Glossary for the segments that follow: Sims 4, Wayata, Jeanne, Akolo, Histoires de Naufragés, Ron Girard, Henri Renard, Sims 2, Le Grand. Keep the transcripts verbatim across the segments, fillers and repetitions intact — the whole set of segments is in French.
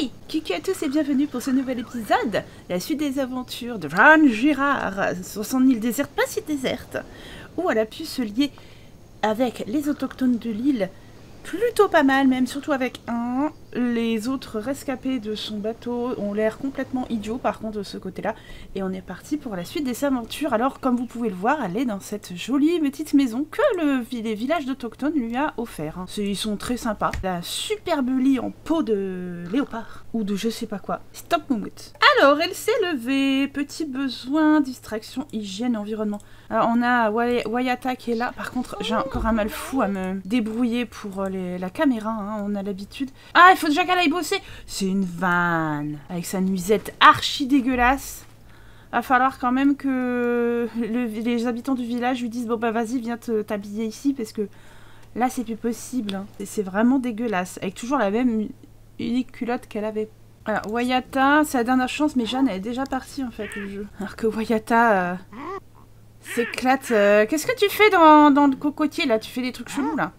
Hey, coucou à tous et bienvenue pour ce nouvel épisode, la suite des aventures de Ron Girard sur son île déserte, pas si déserte, où elle a pu se lier avec les autochtones de l'île, plutôt pas mal même, surtout avec un. Les autres rescapés de son bateau ont l'air complètement idiots par contre de ce côté-là, et on est parti pour la suite des aventures. Alors comme vous pouvez le voir, elle est dans cette jolie petite maison que le, les villages d'autochtones lui a offert. Hein. Ils sont très sympas. La superbe lit en peau de léopard, ou de je sais pas quoi. Stop moumoute. Alors elle s'est levée, petit besoin, distraction, hygiène, environnement. Alors on a Wayata qui est là, par contre j'ai encore un mal fou à me débrouiller pour les, la caméra, hein. On a l'habitude. Ah, faut déjà qu'elle aille bosser. C'est une vanne. Avec sa nuisette archi dégueulasse. Va falloir quand même que le, les habitants du village lui disent bon bah vas-y viens t'habiller ici parce que là c'est plus possible. Hein. C'est vraiment dégueulasse. Avec toujours la même unique culotte qu'elle avait. Alors Wayata, c'est la dernière chance mais Jeanne elle est déjà partie en fait le jeu. Alors que Wayata euh, s'éclate. Euh, Qu'est-ce que tu fais dans, dans le cocotier là? Tu fais des trucs chelous là?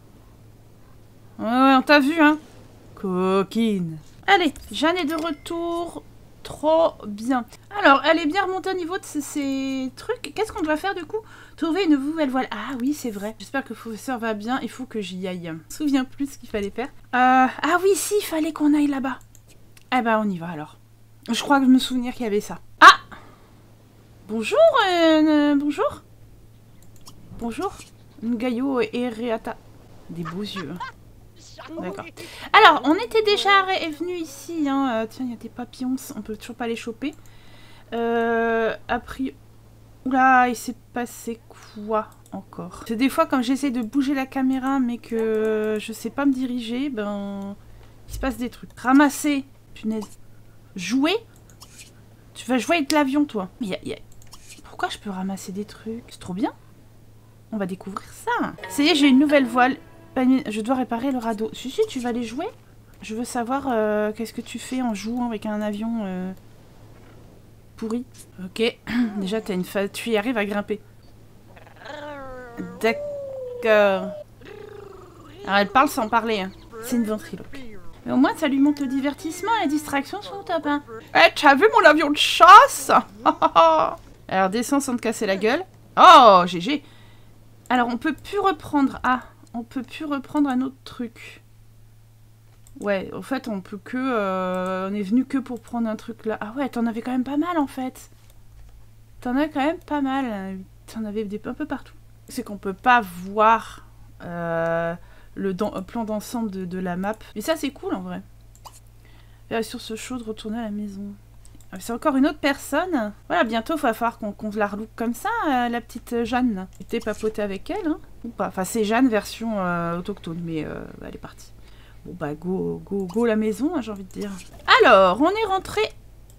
Ouais ouais on t'a vu hein. Coquine. Allez, Jeanne est de retour. Trop bien. Alors, elle est bien remontée au niveau de ces, ces trucs. Qu'est-ce qu'on doit faire du coup? Trouver une nouvelle voile. Ah oui, c'est vrai. J'espère que le professeur va bien. Il faut que j'y aille. Je me souviens plus ce qu'il fallait faire. Euh, ah oui, si, il fallait qu'on aille là-bas. Eh ben, on y va alors. Je crois que je me souviens qu'il y avait ça. Ah! Bonjour, euh, euh, bonjour. Bonjour. Ngayo et Reata. Des beaux yeux. D'accord. Alors, on était déjà venu ici. Hein. Euh, tiens, il y a des papillons, on peut toujours pas les choper. Euh, après... Oula, il s'est passé quoi encore? C'est des fois, quand j'essaie de bouger la caméra, mais que je sais pas me diriger, ben... il se passe des trucs. Ramasser, punaise. Jouer? Tu vas jouer avec l'avion, toi. Mais y a, y a... Pourquoi je peux ramasser des trucs? C'est trop bien. On va découvrir ça. Ça y est, j'ai une nouvelle voile. Je dois réparer le radeau. Si, si, tu vas aller jouer. Je veux savoir euh, qu'est-ce que tu fais en jouant avec un avion euh, pourri. Ok. Déjà, t'as une fa... tu y arrives à grimper. D'accord. Alors, elle parle sans parler. Hein. C'est une ventriloque. Mais au moins, ça lui montre le divertissement. Les distractions sont au top. Hein. Hey, t'as vu mon avion de chasse? Alors, descends sans te casser la gueule. Oh, G G. Alors, on peut plus reprendre. Ah. On peut plus reprendre un autre truc. Ouais, en fait, on peut que... Euh, on est venu que pour prendre un truc là. Ah ouais, t'en avais quand même pas mal, en fait. T'en as quand même pas mal. T'en avais des, un peu partout. C'est qu'on peut pas voir euh, le dans, plan d'ensemble de, de la map. Mais ça, c'est cool, en vrai. Là, sur ce show de retourner à la maison. Ah, c'est encore une autre personne. Voilà, bientôt, il va falloir qu'on qu'on la relouque comme ça, euh, la petite Jeanne. T'es papoté avec elle, hein. Ou pas. Enfin, c'est Jeanne version euh, autochtone, mais euh, bah, elle est partie. Bon, bah, go, go, go la maison, hein, j'ai envie de dire. Alors, on est rentré.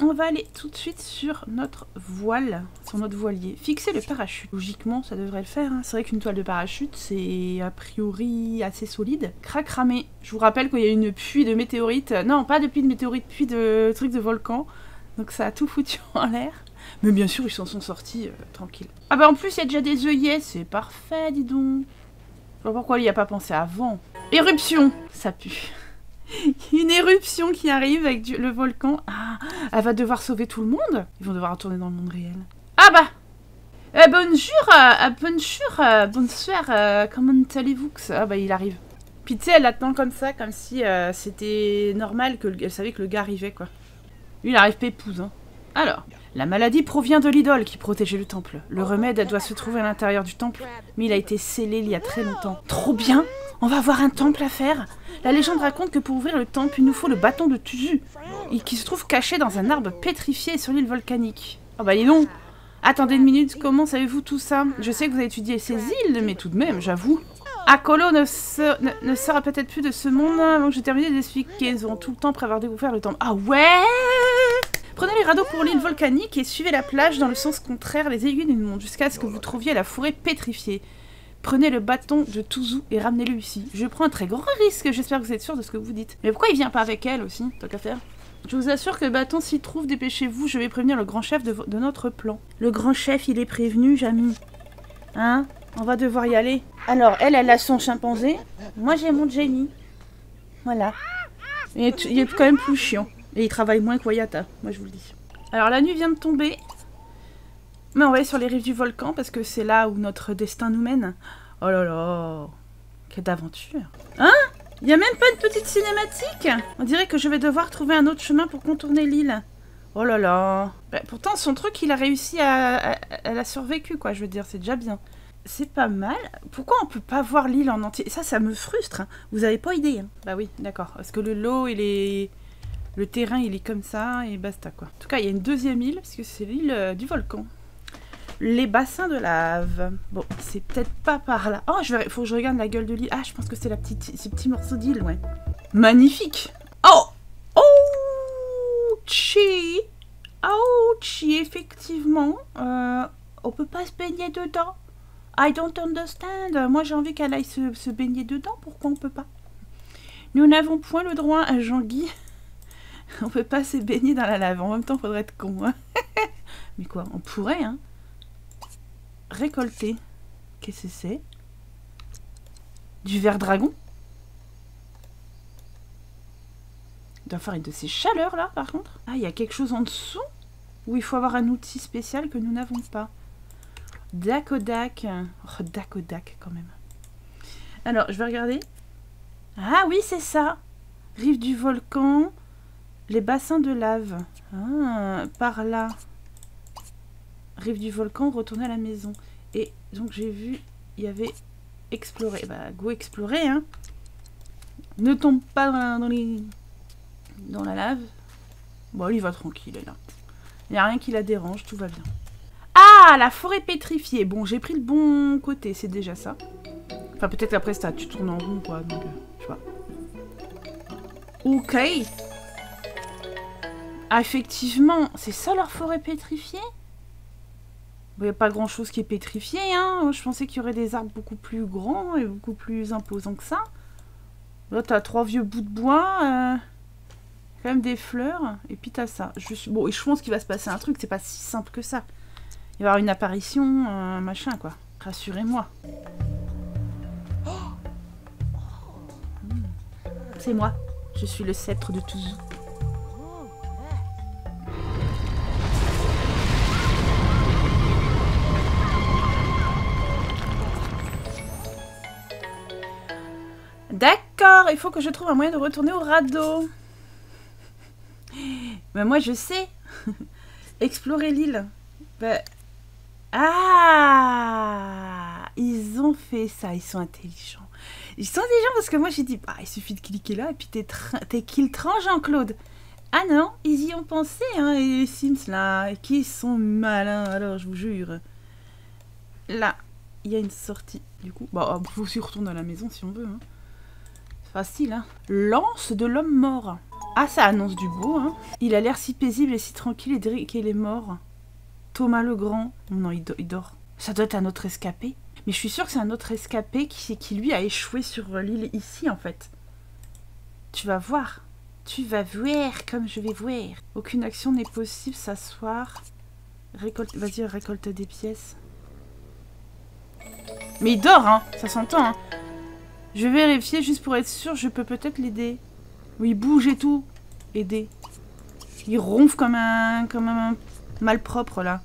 On va aller tout de suite sur notre voile, sur notre voilier. Fixer le parachute. Logiquement, ça devrait le faire. Hein. C'est vrai qu'une toile de parachute, c'est a priori assez solide. Crac-ramé. Je vous rappelle qu'il y a une pluie de météorites. Non, pas de pluie de météorites, pluie de trucs de volcan. Donc ça a tout foutu en l'air. Mais bien sûr, ils s'en sont sortis euh, tranquilles. Ah bah en plus, il y a déjà des œillets. C'est parfait, dis donc. Je vois pourquoi il n'y a pas pensé avant. Éruption. Ça pue. Une éruption qui arrive avec du, le volcan. Ah, elle va devoir sauver tout le monde. Ils vont devoir retourner dans le monde réel. Ah bah euh, bonjour, euh, bonjour, euh, bonsoir, euh, comment allez-vous que ça? Ah bah il arrive. Puis tu sais, elle l'attend comme ça, comme si euh, c'était normal qu'elle savait que le gars arrivait, quoi. Lui, il arrive pépouze. Hein. Alors, la maladie provient de l'idole qui protégeait le temple. Le remède doit se trouver à l'intérieur du temple, mais il a été scellé il y a très longtemps. Trop bien! On va avoir un temple à faire! La légende raconte que pour ouvrir le temple, il nous faut le bâton de Tuzu, qui se trouve caché dans un arbre pétrifié sur l'île volcanique. Oh bah dis donc! Attendez une minute, comment savez-vous tout ça? Je sais que vous avez étudié ces îles, mais tout de même, j'avoue. Akolo ne, se, ne, ne sera peut-être plus de ce monde avant que j'ai terminé d'expliquer. Ils auront tout le temps après avoir découvert le temple. Ah ouais! Prenez les radeaux pour l'île volcanique et suivez la plage dans le sens contraire, les aiguilles du monde, jusqu'à ce que vous trouviez la forêt pétrifiée. Prenez le bâton de Tuzu et ramenez-le ici. Je prends un très grand risque, j'espère que vous êtes sûr de ce que vous dites. Mais pourquoi il vient pas avec elle aussi, tant qu'à faire? Je vous assure que le bâton s'y trouve, dépêchez-vous, je vais prévenir le grand chef de, de notre plan. Le grand chef, il est prévenu, Jamy. Hein? On va devoir y aller. Alors, elle, elle a son chimpanzé. Moi, j'ai mon Jenny. Voilà. Il est, il est quand même plus chiant. Et il travaille moins que Wayata, moi je vous le dis. Alors la nuit vient de tomber. Mais on va aller sur les rives du volcan parce que c'est là où notre destin nous mène. Oh là là, quelle aventure. Hein? Il n'y a même pas une petite cinématique? On dirait que je vais devoir trouver un autre chemin pour contourner l'île. Oh là là. Ouais, pourtant son truc, il a réussi à... à... Elle a survécu quoi, je veux dire, c'est déjà bien. C'est pas mal. Pourquoi on peut pas voir l'île en entier? Ça, ça me frustre. Hein. Vous avez pas idée. Hein. Bah oui, d'accord. Parce que le lot, il est... Le terrain, il est comme ça et basta quoi. En tout cas, il y a une deuxième île parce que c'est l'île euh, du volcan. Les bassins de lave. Bon, c'est peut-être pas par là. Oh, je vais... faut que je regarde la gueule de l'île. Ah, je pense que c'est la petite... ces petits morceaux d'île, ouais. Magnifique. Oh, oh, chi, oh, chi. Effectivement, euh, on peut pas se baigner dedans. I don't understand. Moi, j'ai envie qu'elle aille se, se baigner dedans. Pourquoi on peut pas? Nous n'avons point le droit à Jean-Guy. On peut pas se baigner dans la lave. En même temps, faudrait être con. Hein. Mais quoi? On pourrait, hein. Récolter. Qu'est-ce que c'est? Du ver dragon? Il doit faire une de ces chaleurs, là, par contre. Ah, il y a quelque chose en dessous? Où il faut avoir un outil spécial que nous n'avons pas. Dacodac. Oh, Dacodac, quand même. Alors, je vais regarder. Ah oui, c'est ça. Rive du volcan. Les bassins de lave. Ah, par là. Rive du volcan, retourner à la maison. Et donc, j'ai vu, il y avait explorer. Bah, go explorer, hein. Ne tombe pas dans, dans les... dans la lave. Bon, lui, il va tranquille, là. Il n'y a rien qui la dérange, tout va bien. Ah, la forêt pétrifiée. Bon, j'ai pris le bon côté, c'est déjà ça. Enfin, peut-être après ça, tu tournes en rond, quoi. Donc, je sais pas. Ok. Ah, effectivement, c'est ça leur forêt pétrifiée? Il n'y a pas grand-chose qui est pétrifié, hein. Je pensais qu'il y aurait des arbres beaucoup plus grands et beaucoup plus imposants que ça. Là, t'as trois vieux bouts de bois. Euh... Quand même des fleurs. Et puis t'as ça. Je suis... Bon, et je pense qu'il va se passer un truc. C'est pas si simple que ça. Il va y avoir une apparition, un euh, machin, quoi. Rassurez-moi. Oh mmh. C'est moi. Je suis le sceptre de Touzou. D'accord, il faut que je trouve un moyen de retourner au radeau. Ben moi, je sais. Explorer l'île. Ben... Ah, ils ont fait ça, ils sont intelligents. Ils sont intelligents parce que moi, j'ai dit, bah, il suffit de cliquer là et puis t'es t'es kiltran, Jean-Claude. Ah non, ils y ont pensé, hein, et les Sims, là, qui sont malins, alors, je vous jure. Là, il y a une sortie, du coup. Bon, il faut aussi retourner à la maison si on veut, hein. Facile, hein. Lance de l'homme mort. Ah, ça annonce du beau, hein. Il a l'air si paisible et si tranquille et direct qu'il est mort. Thomas le Grand. Non, il, do il dort. Ça doit être un autre escapé. Mais je suis sûre que c'est un autre escapé qui, qui, lui, a échoué sur l'île ici, en fait. Tu vas voir. Tu vas voir comme je vais voir. Aucune action n'est possible. S'asseoir. Récolte... Vas-y, récolte des pièces. Mais il dort, hein. Ça s'entend, hein. Je vais vérifier juste pour être sûr, je peux peut-être l'aider. Oui, il bouge et tout. Aider. Il ronfle comme un, comme un malpropre, là.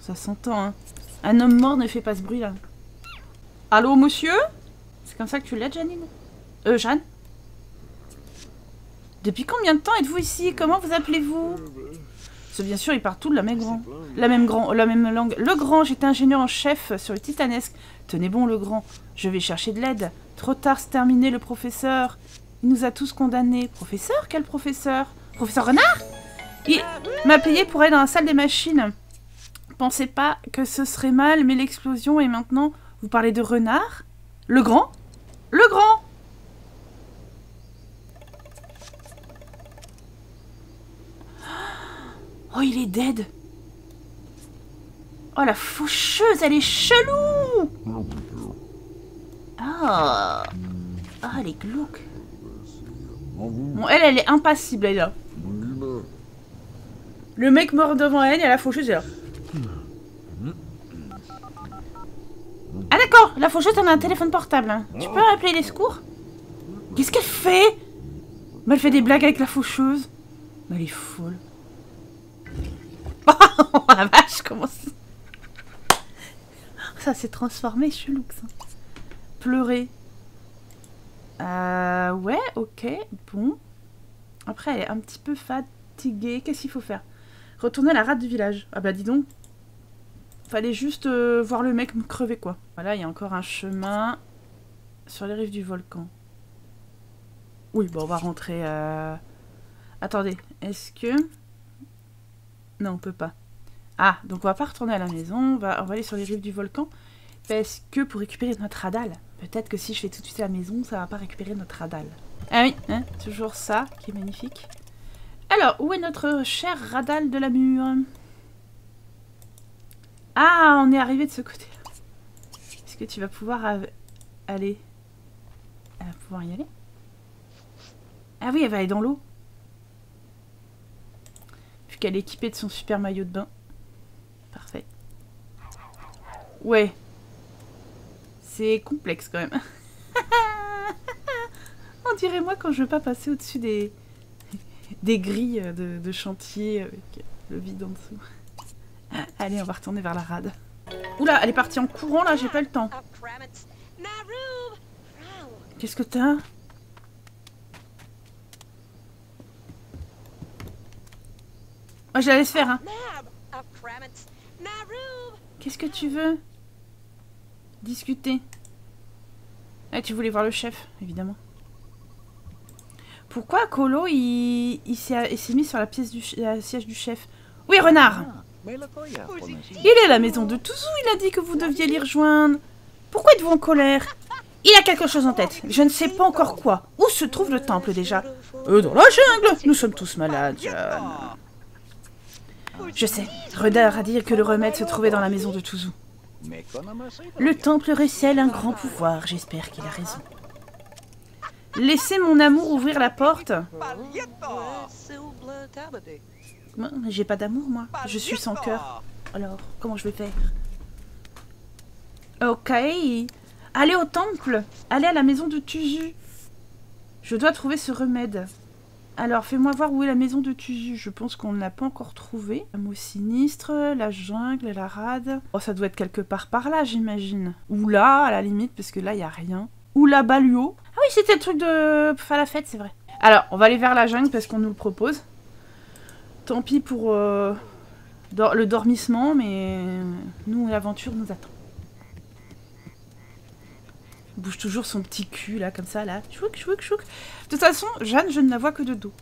Ça s'entend, hein. Un homme mort ne fait pas ce bruit, là. Allô, monsieur? C'est comme ça que tu l'as, Janine? Euh, Jeanne? Depuis combien de temps êtes-vous ici? Comment vous appelez-vous? Bien sûr, ils partent tous de la même grand, la même grand, la même langue. Le Grand, j'étais ingénieur en chef sur le Titanesque. Tenez bon, le Grand. Je vais chercher de l'aide. Trop tard, c'est terminé, le professeur. Il nous a tous condamnés. Professeur? Quel professeur? Professeur Renard? Il m'a payé pour aller dans la salle des machines. Pensez pas que ce serait mal, mais l'explosion et maintenant, vous parlez de Renard? Le Grand? Le Grand! Oh, il est dead. Oh, la faucheuse, elle est chelou. Ah, oh. Oh, elle est glauque. Bon, elle, elle est impassible, elle est là. Le mec mort devant elle, et la faucheuse est là. Ah d'accord, la faucheuse, elle a un téléphone portable. Tu peux appeler les secours? Qu'est-ce qu'elle fait? Mais elle fait des blagues avec la faucheuse. Mais elle est folle. Oh la vache, comment ça... Ça s'est transformé, chelou ça. Pleurer. Euh, ouais, ok, bon. Après, elle est un petit peu fatiguée. Qu'est-ce qu'il faut faire? Retourner à la rate du village. Ah bah dis donc. Fallait juste euh, voir le mec me crever quoi. Voilà, il y a encore un chemin sur les rives du volcan. Oui, bon, on va rentrer. Euh... Attendez, est-ce que... Non, on peut pas. Ah, donc on va pas retourner à la maison. On va, on va aller sur les rives du volcan. Parce que pour récupérer notre radal. Peut-être que si je fais tout de suite à la maison, ça va pas récupérer notre radal. Ah oui, hein, toujours ça qui est magnifique. Alors, où est notre cher radal de la mur? Ah, on est arrivé de ce côté-là. Est-ce que tu vas pouvoir aller... Elle va pouvoir y aller? Ah oui, elle va aller dans l'eau. Vu qu'elle est équipée de son super maillot de bain. Parfait. Ouais. C'est complexe quand même. On dirait moi quand je veux pas passer au-dessus des... des grilles de, de chantier avec le vide en dessous. Allez, on va retourner vers la rade. Oula, elle est partie en courant là, j'ai pas le temps. Qu'est-ce que t'as? Oh, je la laisse faire, hein. Qu'est-ce que tu veux? Discuter. Ah, tu voulais voir le chef, évidemment. Pourquoi Akolo, il, il s'est mis sur la pièce du la siège du chef? Oui, Renard! Il est à la maison de Touzou, il a dit que vous deviez l'y rejoindre. Pourquoi êtes-vous en colère? Il a quelque chose en tête, je ne sais pas encore quoi. Où se trouve le temple déjà? euh, Dans la jungle, nous sommes tous malades, Jeanne. Je sais, Renard a dit que le remède se trouvait dans la maison de Touzou. Le temple recèle un grand pouvoir, j'espère qu'il a raison. Laissez mon amour ouvrir la porte. J'ai pas d'amour, moi. Je suis sans cœur. Alors, comment je vais faire? Ok. Allez au temple. Allez à la maison de Touzou. Je dois trouver ce remède. Alors, fais-moi voir où est la maison de Touzou. Je pense qu'on ne l'a pas encore trouvée. Un mot sinistre, la jungle, la rade. Oh, ça doit être quelque part par là, j'imagine. Ou là, à la limite, parce que là, il n'y a rien. Ou là-bas, lui-haut. Ah oui, c'était le truc de... Pour faire la fête, c'est vrai. Alors, on va aller vers la jungle parce qu'on nous le propose. Tant pis pour euh, dor le dormissement, mais nous, l'aventure nous attend. Il bouge toujours son petit cul, là, comme ça, là. Chouc, chouc, chouc. De toute façon, Jeanne, je ne la vois que de dos.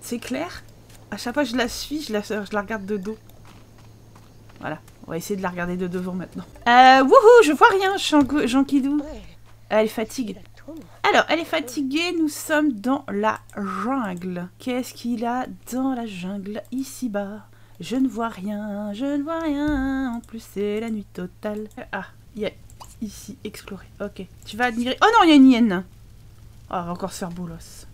C'est clair. À chaque fois que je la suis, je la, je la regarde de dos. Voilà. On va essayer de la regarder de devant maintenant. Euh, wouhou, je vois rien, Jean-Kidou. Elle est fatiguée. Alors, elle est fatiguée, nous sommes dans la jungle. Qu'est-ce qu'il a dans la jungle, ici-bas? Je ne vois rien, je ne vois rien. En plus, c'est la nuit totale. Ah, il y a ici, explorer. Ok, tu vas admirer... Oh non, il y a une hyène. Oh, elle va encore se faire bolos.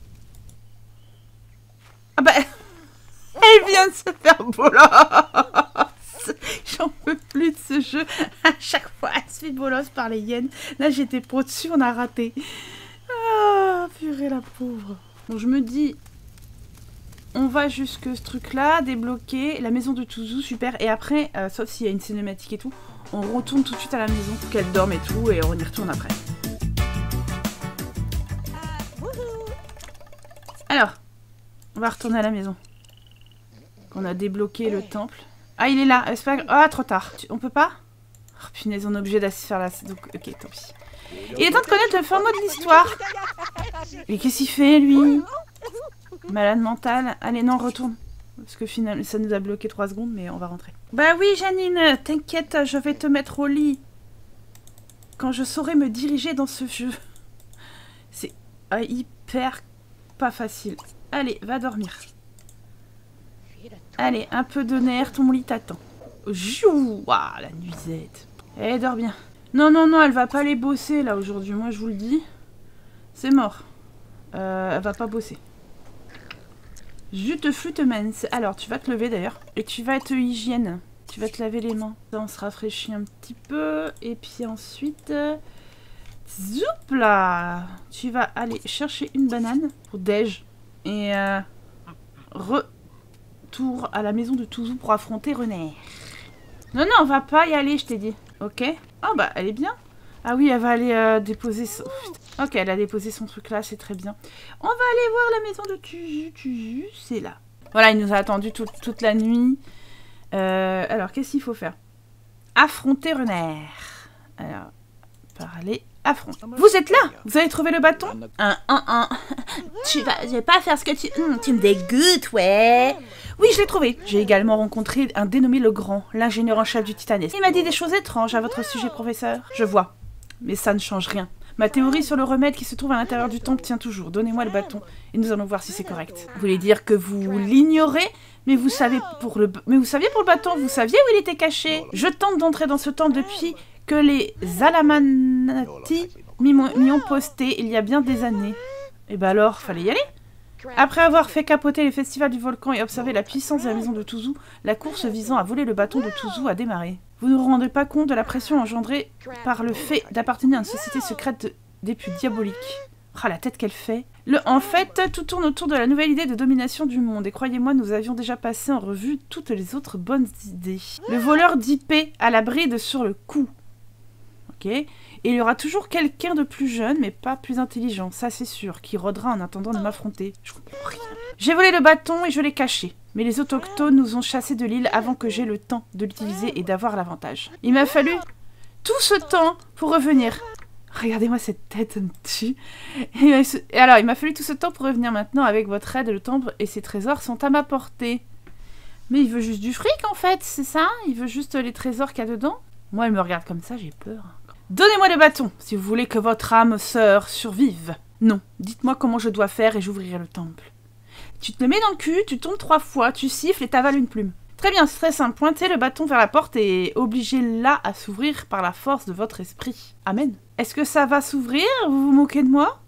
Ah bah, elle vient de se faire bolos. J'en peux plus de ce jeu. À chaque fois, elle se fait bolosse par les hyènes. Là, j'étais pro dessus, on a raté. Ah, purée la pauvre. Bon, je me dis, on va jusque ce truc-là, débloquer la maison de Touzou, super. Et après, euh, sauf s'il y a une cinématique et tout, on retourne tout de suite à la maison pour qu'elle dorme et tout, et on y retourne après. Alors, on va retourner à la maison. On a débloqué le temple. Ah, il est là. C'est pas... Ah, trop tard. On peut pas? Oh, punaise, on est obligé d'assister faire là. Donc, ok, tant pis. Il est temps de connaître le format de l'histoire. Mais qu'est-ce qu'il fait, lui? Malade mental. Allez, non, retourne. Parce que finalement, ça nous a bloqué trois secondes, mais on va rentrer. Bah oui, Janine, t'inquiète, je vais te mettre au lit. Quand je saurai me diriger dans ce jeu. C'est hyper pas facile. Allez, va dormir. Allez, un peu de nerf, ton lit t'attend. Jou, ah, la nuisette. Elle dort bien. Non, non, non, elle va pas aller bosser là aujourd'hui, moi je vous le dis. C'est mort. Euh, elle va pas bosser. Jute flûte mince. Alors, tu vas te lever d'ailleurs. Et tu vas te hygiène. Tu vas te laver les mains. Là, on se rafraîchit un petit peu. Et puis ensuite... Euh, zoup là. Tu vas aller chercher une banane pour déj. Et euh, retour à la maison de Touzou pour affronter Renard. Non, non, on va pas y aller, je t'ai dit. Ok. Ah oh, bah, elle est bien. Ah oui, elle va aller euh, déposer son... Oh, ok, elle a déposé son truc là, c'est très bien. On va aller voir la maison de Tuju. Tuju, c'est là. Voilà, il nous a attendu tout, toute la nuit. Euh, alors, qu'est-ce qu'il faut faire? Affronter Renard. Alors, parler, affronter. Vous êtes là? Vous avez trouvé le bâton? Un, un, un. Tu vas, je vais pas faire ce que tu... Mmh, tu me dégoûtes, ouais. Oui, je l'ai trouvé. J'ai également rencontré un dénommé Le Grand, l'ingénieur en chef du Titanes. Il m'a dit des choses étranges à votre sujet, professeur. Je vois. Mais ça ne change rien. Ma théorie sur le remède qui se trouve à l'intérieur du temple tient toujours. Donnez-moi le bâton et nous allons voir si c'est correct. Vous voulez dire que vous l'ignorez, mais vous savez pour le mais vous saviez pour le bâton, vous saviez où il était caché. Je tente d'entrer dans ce temple depuis que les Alamanati m'y ont posté il y a bien des années. Et bah alors, fallait y aller. Après avoir fait capoter les festivals du volcan et observer la puissance de la maison de Touzou, la course visant à voler le bâton de Touzou a démarré. Vous ne vous rendez pas compte de la pression engendrée par le fait d'appartenir à une société secrète des plus diaboliques. Ah, la tête qu'elle fait. Le, en fait, tout tourne autour de la nouvelle idée de domination du monde. Et croyez-moi, nous avions déjà passé en revue toutes les autres bonnes idées. Le voleur d'I P à la bride sur le coup. Ok. Et il y aura toujours quelqu'un de plus jeune, mais pas plus intelligent, ça c'est sûr, qui rôdera en attendant de m'affronter. Je comprends rien. J'ai volé le bâton et je l'ai caché. Mais les autochtones nous ont chassés de l'île avant que j'aie le temps de l'utiliser et d'avoir l'avantage. Il m'a fallu tout ce temps pour revenir. Regardez-moi cette tête, me tue. Et alors, il m'a fallu tout ce temps pour revenir maintenant. Avec votre aide, le temple et ses trésors sont à ma portée. Mais il veut juste du fric, en fait, c'est ça? Il veut juste les trésors qu'il y a dedans? Moi, elle me regarde comme ça, j'ai peur. Donnez-moi le bâton, si vous voulez que votre âme sœur survive. Non, dites-moi comment je dois faire et j'ouvrirai le temple. Tu te le mets dans le cul, tu tombes trois fois, tu siffles et t'avales une plume. Très bien, c'est très simple. Pointez le bâton vers la porte et obligez-la à s'ouvrir par la force de votre esprit. Amen. Est-ce que ça va s'ouvrir? Vous vous moquez de moi?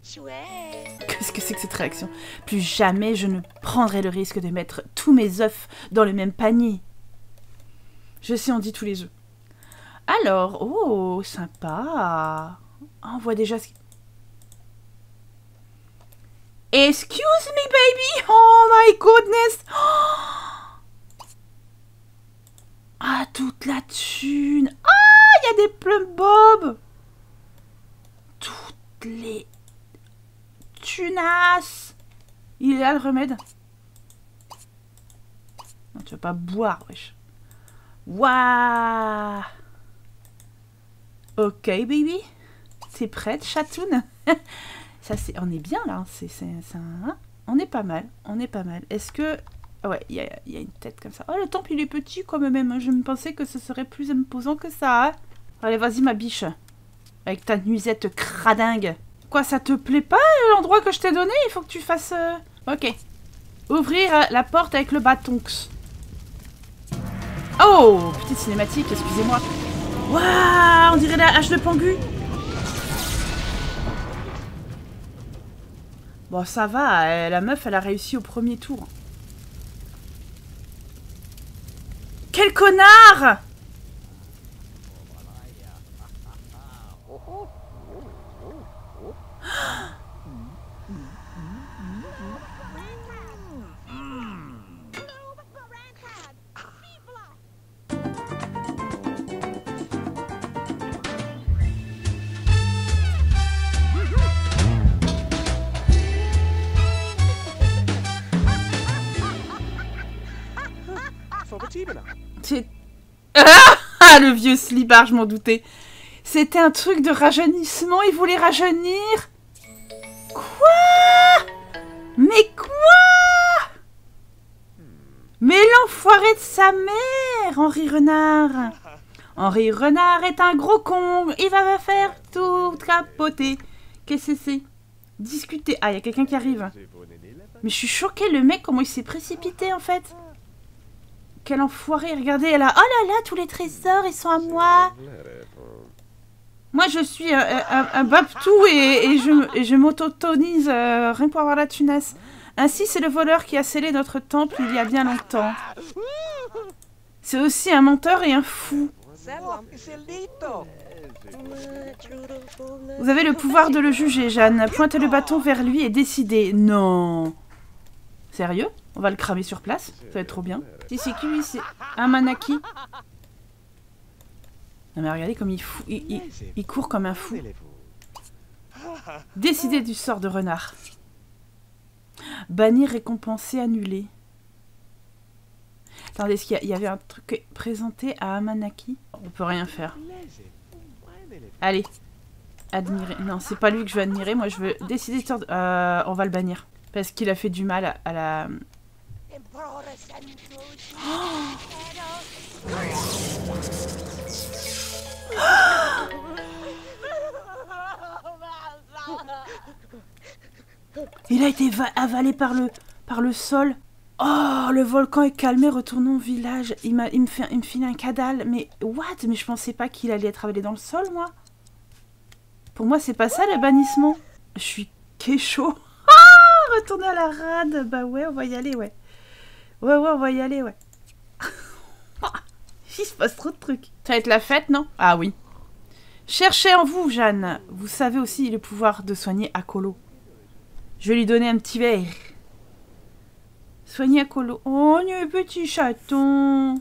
Qu'est-ce que c'est que cette réaction? Plus jamais je ne prendrai le risque de mettre tous mes œufs dans le même panier. Je sais, on dit tous les œufs. Alors, oh, sympa. On voit déjà ce qui... Excuse me, baby! Oh my goodness! Oh ah, toute la thune! Ah, il y a des plumes bobs! Toutes les tunasses! Il est là le remède? Non, tu vas pas boire, wesh. Waouh! Ok, baby. T'es prête, chatoune? Ça, c'est, on est bien là, c'est, c'est, c'est un, on est pas mal, on est pas mal. Est-ce que... Ouais, il y a, y a une tête comme ça. Oh, le temple, il est petit quand même. Je me pensais que ce serait plus imposant que ça. Allez, vas-y, ma biche. Avec ta nuisette cradingue. Quoi, ça te plaît pas, l'endroit que je t'ai donné? Il faut que tu fasses... Euh... Ok. Ouvrir la porte avec le bâton. Oh, petite cinématique, excusez-moi. Waouh, on dirait la hache de Pangu. Bon, ça va, la meuf, elle a réussi au premier tour. Quel connard! Ah, le vieux slibard, je m'en doutais. C'était un truc de rajeunissement, il voulait rajeunir. Quoi? Mais quoi? Mais l'enfoiré de sa mère, Henri Renard. Henri Renard est un gros con, il va me faire tout capoter. Qu'est-ce que c'est? Discuter. Ah, il y a quelqu'un qui arrive. Mais je suis choquée, le mec, comment il s'est précipité en fait. Quel enfoiré, regardez, elle a... Oh là là, tous les trésors, ils sont à moi. Moi, je suis euh, un, un babtou et, et je, je m'autotonise euh, rien pour avoir la tunasse. Ainsi, c'est le voleur qui a scellé notre temple il y a bien longtemps. C'est aussi un menteur et un fou. Vous avez le pouvoir de le juger, Jeanne. Pointez le bâton vers lui et décidez. Non. Sérieux? On va le cramer sur place. Ça va être trop bien. Si c'est qui, c'est un manaki. Non mais regardez comme il, fou... il, il, il court comme un fou. Décider du sort de renard. Bannir, récompenser, annuler. Attendez, est-ce qu'il y, y avait un truc présenté à Amanaki? On peut rien faire. Allez. Admirer. Non, c'est pas lui que je veux admirer. Moi, je veux décider de... Euh, on va le bannir. Parce qu'il a fait du mal à, à la... Oh, oh, il a été avalé par le, par le sol. Oh, le volcan est calmé, retournons au village. Il m'a, il me fait, il me file un cadal. Mais what? Mais je pensais pas qu'il allait être avalé dans le sol, moi. Pour moi, c'est pas ça le bannissement. Je suis kécho. Ah, retourner à la rade. Bah ouais, on va y aller, ouais. Ouais, ouais, on va y aller, ouais. Il se passe trop de trucs. Ça va être la fête, non? Ah oui. Cherchez en vous, Jeanne. Vous savez aussi le pouvoir de soigner Akolo. Je vais lui donner un petit verre. Soigner Akolo. Oh, le petit chaton.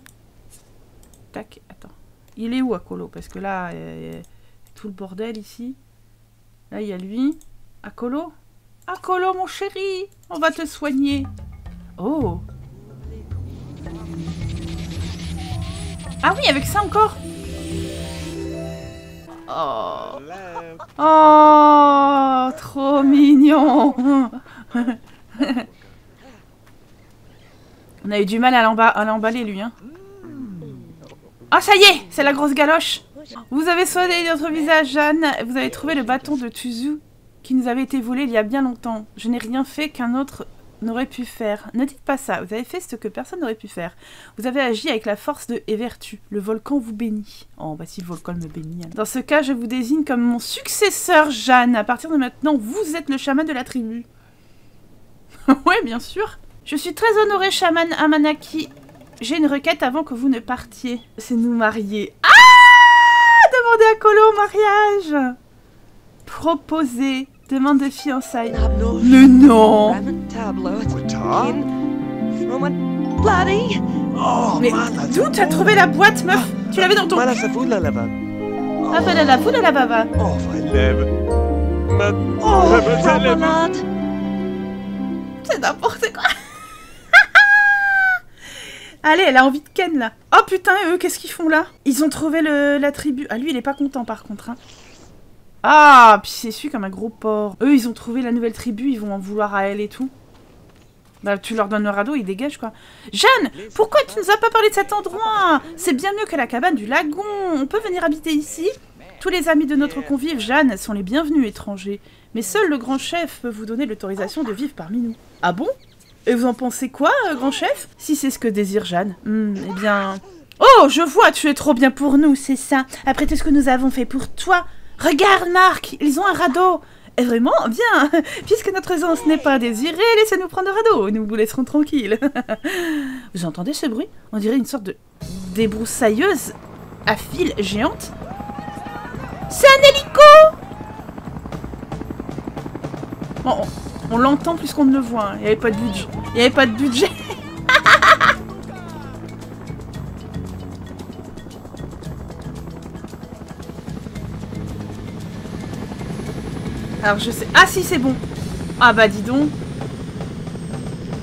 Tac, attends. Il est où, Akolo? Parce que là, euh, tout le bordel ici. Là, il y a lui. Akolo. Akolo, mon chéri. On va te soigner. Oh. Ah oui, avec ça encore. Oh. Oh, trop mignon. On a eu du mal à l'emballer, lui. Hein. Ah, ça y est, c'est la grosse galoche. Vous avez soigné notre visage, Jeanne. Vous avez trouvé le bâton de Tuzu qui nous avait été volé il y a bien longtemps. Je n'ai rien fait qu'un autre n'aurait pu faire. Ne dites pas ça. Vous avez fait ce que personne n'aurait pu faire. Vous avez agi avec la force de et vertu. Le volcan vous bénit. Oh, bah si le volcan me bénit. Hein. Dans ce cas, je vous désigne comme mon successeur, Jeanne. À partir de maintenant, vous êtes le chaman de la tribu. Ouais, bien sûr. Je suis très honorée, chaman Amanaki. J'ai une requête avant que vous ne partiez. C'est nous marier. Ah! Demandez à Kolo au mariage. Proposez. Demande de fiançailles. Le nom. Mais d'où t'as trouvé la boîte, meuf? Tu l'avais dans ton cul. C'est n'importe quoi. Allez, elle a envie de ken, là. Oh putain, eux, qu'est-ce qu'ils font, là? Ils ont trouvé le, la tribu. Ah, lui, il est pas content, par contre, hein. Ah, puis c'est su comme un gros porc. Eux, ils ont trouvé la nouvelle tribu, ils vont en vouloir à elle et tout. Bah, tu leur donnes le radeau, ils dégagent, quoi. Jeanne, pourquoi tu nous as pas parlé de cet endroit? C'est bien mieux que la cabane du lagon. On peut venir habiter ici? Tous les amis de notre convive, Jeanne, sont les bienvenus, étrangers. Mais seul le grand chef peut vous donner l'autorisation de vivre parmi nous. Ah bon? Et vous en pensez quoi, euh, grand chef? Si c'est ce que désire Jeanne. Hmm, eh bien... Oh, je vois, tu es trop bien pour nous, c'est ça. Après tout ce que nous avons fait pour toi... Regarde, Marc, ils ont un radeau. Et vraiment, bien. Puisque notre aisance n'est pas désirée, laissez-nous prendre le radeau. Nous vous laisserons tranquille. Vous entendez ce bruit? On dirait une sorte de débroussailleuse à fil géante. C'est un hélico. Bon, on, on l'entend plus qu'on ne le voit. Hein. Il n'y avait pas de budget. Il n'y avait pas de budget. Alors je sais... Ah si, c'est bon. Ah bah dis donc.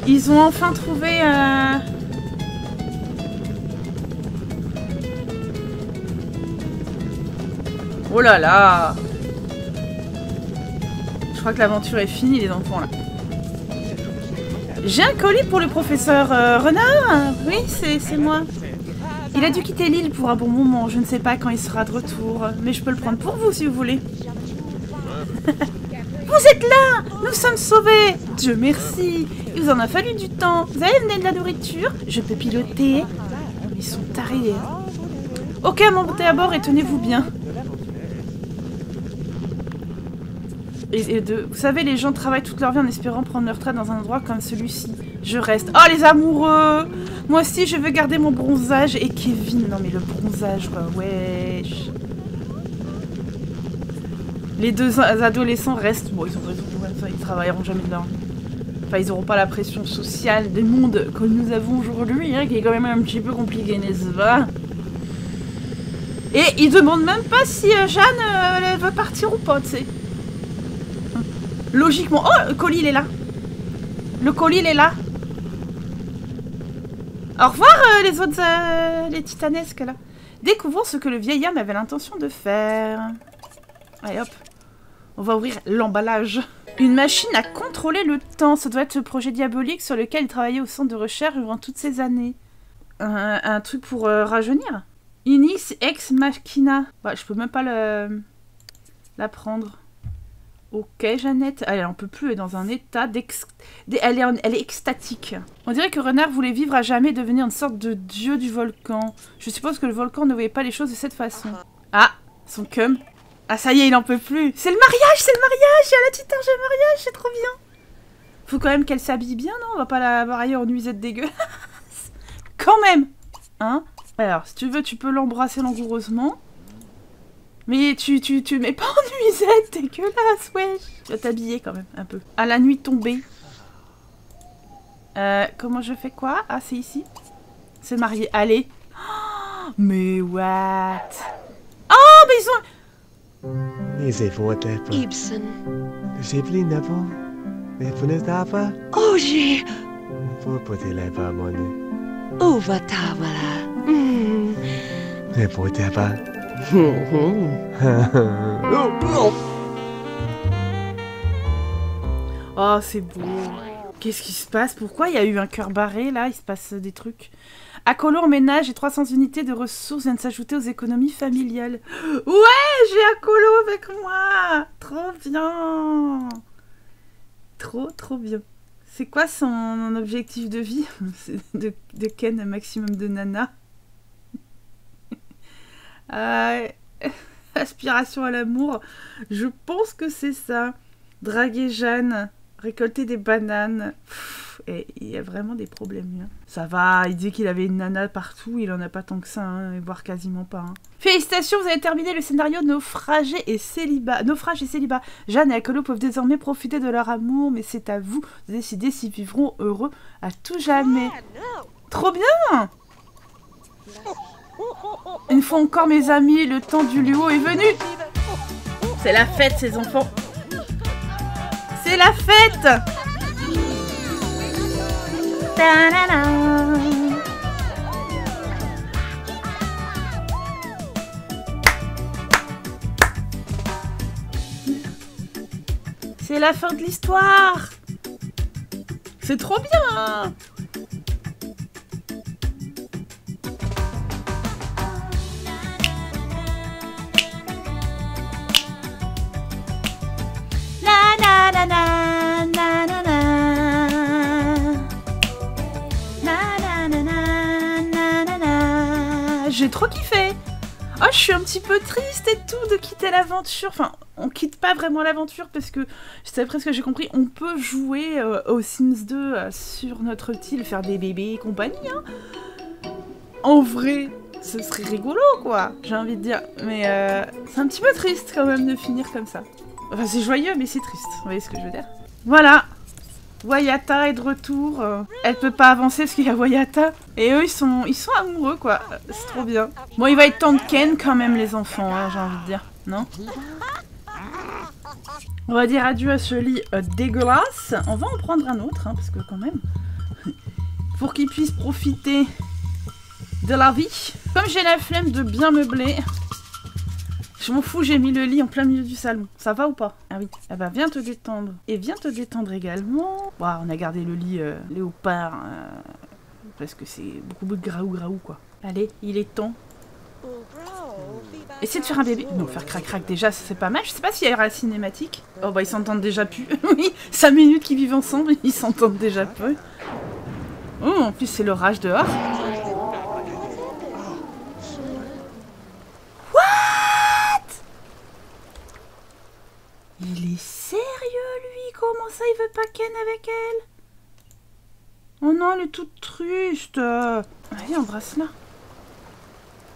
Ils ont enfin trouvé... Euh... Oh là là. Je crois que l'aventure est finie, les enfants, là. J'ai un colis pour le professeur euh, Renard. Oui, c'est moi. Il a dû quitter l'île pour un bon moment. Je ne sais pas quand il sera de retour. Mais je peux le prendre pour vous, si vous voulez. Vous êtes là! Nous sommes sauvés! Dieu merci! Il vous en a fallu du temps! Vous avez amené de la nourriture? Je peux piloter? Ils sont tarés! Ok, montez à bord et tenez-vous bien! Et, et de, vous savez, les gens travaillent toute leur vie en espérant prendre leur retraite dans un endroit comme celui-ci. Je reste. Oh, les amoureux! Moi aussi, je veux garder mon bronzage et Kevin! Non, mais le bronzage, quoi! Wesh! Les deux adolescents restent... Bon, ils ont raison, ils travailleront jamais de leur vie. pas, ils n'auront pas la pression sociale des mondes que nous avons aujourd'hui, hein, qui est quand même un petit peu compliqué, n'est-ce pas? Et ils demandent même pas si euh, Jeanne euh, elle va partir ou pas, tu sais. Logiquement. Oh, le colis, il est là. Le colis, il est là. Au revoir, euh, les autres... Euh, les titanesques, là. Découvrons ce que le vieillard avait l'intention de faire. Allez, hop. On va ouvrir l'emballage. Une machine à contrôler le temps. Ça doit être le projet diabolique sur lequel il travaillait au centre de recherche durant toutes ces années. Un, un truc pour euh, rajeunir. Inis ex machina. Bah, je peux même pas le... la prendre. Ok, Jeannette. Elle n'en peut plus, elle est dans un état d'ex... Elle est, en... elle est extatique. On dirait que Renard voulait vivre à jamais et devenir une sorte de dieu du volcan. Je suppose que le volcan ne voyait pas les choses de cette façon. Ah, son cum. Ah, ça y est, il n'en peut plus. C'est le mariage, c'est le mariage. Elle a la titarge de mariage, c'est trop bien. Faut quand même qu'elle s'habille bien, non? On va pas la voir ailleurs en nuisette dégueulasse. Quand même. Hein? Alors, si tu veux, tu peux l'embrasser langoureusement. Mais tu, tu, tu mets pas en nuisette, dégueulasse, wesh. Tu vas t'habiller quand même, un peu. À la nuit tombée. Euh, comment je fais quoi? Ah, c'est ici. C'est marié, allez. Oh, mais what? Oh, mais ils ont... Ibsen. Oh, j'ai... Oh, va ta, voilà. Oh, c'est beau. Qu'est-ce qui se passe? Pourquoi il y a eu un cœur barré, là? Il se passe des trucs. Akolo emménage et trois cents unités de ressources viennent s'ajouter aux économies familiales. Ouais, j'ai Akolo avec moi. Trop bien. Trop, trop bien. C'est quoi son objectif de vie? C'est de, de ken un maximum de nana. Euh, aspiration à l'amour, je pense que c'est ça. Draguer Jeanne, récolter des bananes. Pff, et il y a vraiment des problèmes, hein. Ça va, il dit qu'il avait une nana partout, il en a pas tant que ça, hein, voire quasiment pas, hein. Félicitations, vous avez terminé le scénario naufragé et célibat. Naufrage et célibat. Jeanne et Akolo peuvent désormais profiter de leur amour, mais c'est à vous de décider s'ils vivront heureux à tout jamais. Trop bien. Une fois encore, mes amis, le temps du luau est venu. C'est la fête, ces enfants. C'est la fête. Ta-da-da. C'est la fin de l'histoire. C'est trop bien. J'ai trop kiffé. Oh, je suis un petit peu triste et tout de quitter l'aventure. Enfin, on quitte pas vraiment l'aventure parce que, d'après ce que j'ai compris, on peut jouer euh, aux Sims deux euh, sur notre île, faire des bébés et compagnie, hein. En vrai, ce serait rigolo, quoi, j'ai envie de dire. Mais euh, c'est un petit peu triste quand même de finir comme ça. Enfin, c'est joyeux, mais c'est triste. Vous voyez ce que je veux dire? Voilà. Wayata est de retour. Elle peut pas avancer parce qu'il y a Wayata. Et eux, ils sont, ils sont amoureux, quoi. C'est trop bien. Bon, il va être temps de ken quand même, les enfants, hein, j'ai envie de dire. Non? On va dire adieu à ce lit euh, dégueulasse. On va en prendre un autre, hein, parce que quand même... Pour qu'ils puissent profiter de la vie. Comme j'ai la flemme de bien meubler... Je m'en fous, j'ai mis le lit en plein milieu du salon. Ça va ou pas? Ah oui. Ah bah viens te détendre. Et viens te détendre également. Wow, on a gardé le lit euh, léopard. Euh, parce que c'est beaucoup de graou graou, quoi. Allez, il est temps. Essayez de faire un bébé. Non, faire crac crac déjà, c'est pas mal. Je sais pas s'il y aura la cinématique. Oh bah ils s'entendent déjà plus. Oui, cinq minutes qu'ils vivent ensemble, ils s'entendent déjà plus. Oh, en plus c'est l'orage dehors. Il est sérieux, lui? Comment ça, il veut pas ken avec elle? Oh non, elle est toute triste. Allez, embrasse-la.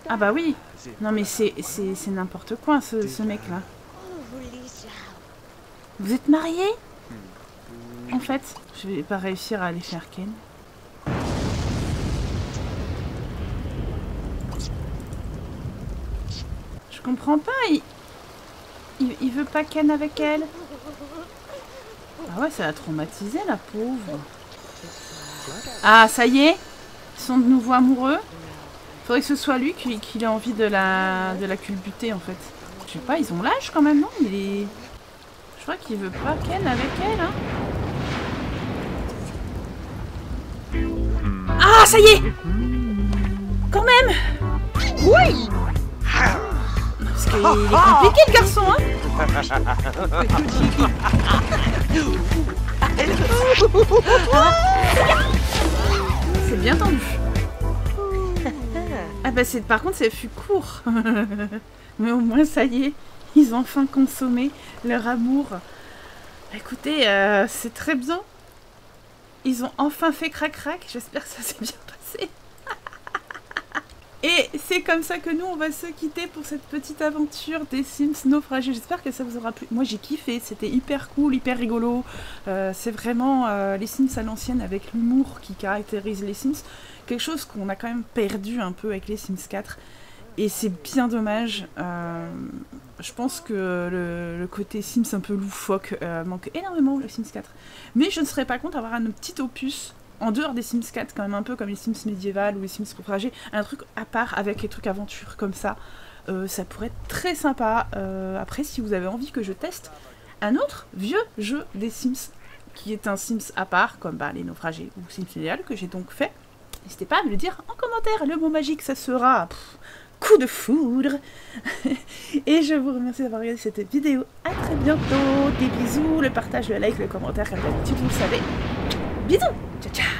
Ah bah oui. Non mais c'est n'importe quoi, ce, ce mec-là. Vous êtes mariés? en fait. Je vais pas réussir à aller faire Ken. Je comprends pas, il... il, il veut pas Ken avec elle. Ah ouais, ça l'a traumatisé la pauvre. Ah, ça y est, ils sont de nouveau amoureux. Faudrait que ce soit lui qui, qui ait envie de la, de la culbuter en fait. Je sais pas, ils ont l'âge quand même, non? Il est... Je crois qu'il veut pas Ken avec elle, hein. Ah, ça y est! Quand même! Oui! Parce qu'il est compliqué le garçon, hein! C'est bien tendu. Ah bah c'est, par contre ça fut court. Mais au moins ça y est, ils ont enfin consommé leur amour. Écoutez, euh, c'est très bien. Ils ont enfin fait crac-crac. J'espère que ça s'est bien passé. Et c'est comme ça que nous, on va se quitter pour cette petite aventure des Sims naufragés. J'espère que ça vous aura plu. Moi, j'ai kiffé. C'était hyper cool, hyper rigolo. Euh, c'est vraiment euh, les Sims à l'ancienne avec l'humour qui caractérise les Sims. Quelque chose qu'on a quand même perdu un peu avec les Sims quatre. Et c'est bien dommage. Euh, je pense que le, le côté Sims un peu loufoque euh, manque énormément aux Sims quatre. Mais je ne serais pas contre d'avoir un petit opus en dehors des Sims quatre, quand même un peu comme les Sims médiévales ou les Sims naufragés, un truc à part avec les trucs aventures comme ça, euh, ça pourrait être très sympa. Euh, après, si vous avez envie que je teste un autre vieux jeu des Sims, qui est un Sims à part, comme bah, les naufragés ou Sims médiévales, que j'ai donc fait, n'hésitez pas à me le dire en commentaire. Le mot magique, ça sera pff, coup de foudre. Et je vous remercie d'avoir regardé cette vidéo. À très bientôt. Des bisous, le partage, le like, le commentaire, comme d'habitude, vous le savez. Bisous. Ciao, ciao.